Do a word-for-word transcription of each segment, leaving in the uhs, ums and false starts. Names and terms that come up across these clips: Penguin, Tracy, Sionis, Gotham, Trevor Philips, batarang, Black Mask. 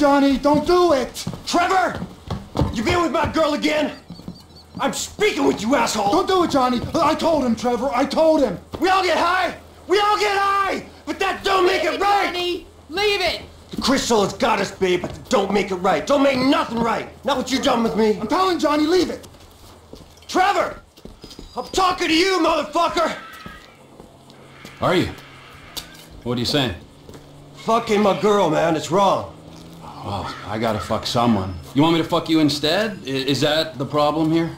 Johnny, don't do it! Trevor! You been with my girl again? I'm speaking with you, asshole! Don't do it, Johnny! I told him, Trevor, I told him! We all get high! We all get high! But that don't make it right! Johnny! Leave it! The crystal has got us, babe, but don't make it right. Don't make nothing right! Not what you've done with me! I'm telling Johnny, leave it! Trevor! I'm talking to you, motherfucker! Are you? What are you saying? Fucking my girl, man. It's wrong. Well, I gotta fuck someone. You want me to fuck you instead? Is that the problem here?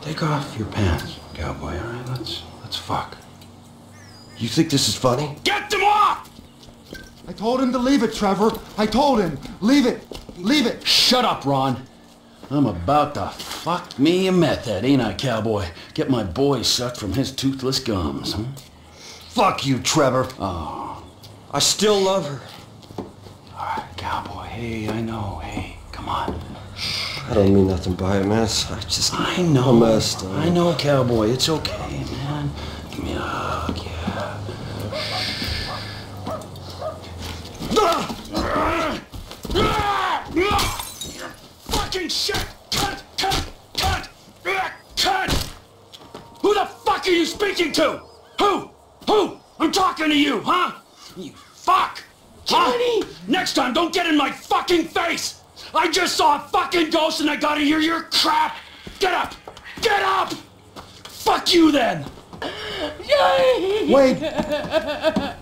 Take off your pants, cowboy, all right? Let's, let's fuck. You think this is funny? Get them off! I told him to leave it, Trevor. I told him. Leave it. Leave it. Shut up, Ron. I'm about to fuck me a meth head, ain't I, cowboy? Get my boy sucked from his toothless gums, huh? Fuck you, Trevor. Oh. I still love her. All right, cowboy. Hey, I know. Hey, come on. I don't mean nothing by it, man. I just... I know. Messed up. I know, cowboy. It's okay, man. Give me a hug, yeah. You fucking shit! Cut! Cut! Cut! Cut! Who the fuck are you speaking to? Who? Who? I'm talking to you, huh? You fuck! Johnny! Huh? Next time, don't get in my fucking face! I just saw a fucking ghost and I gotta hear your crap! Get up! Get up! Fuck you then! Johnny! Wait!